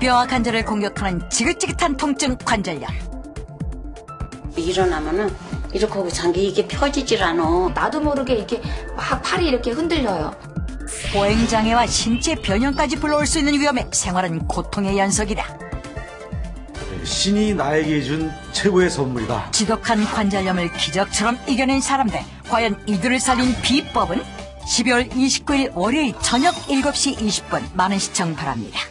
뼈와 관절을 공격하는 지긋지긋한 통증 관절염. 일어나면은 이렇게 하고 잔게 이게 펴지질 않아. 나도 모르게 이렇게 막 팔이 이렇게 흔들려요. 보행장애와 신체 변형까지 불러올 수 있는 위험에 생활은 고통의 연속이다. 신이 나에게 준 최고의 선물이다. 지독한 관절염을 기적처럼 이겨낸 사람들. 과연 이들을 살린 비법은? 12월 29일 월요일 저녁 7시 20분 많은 시청 바랍니다.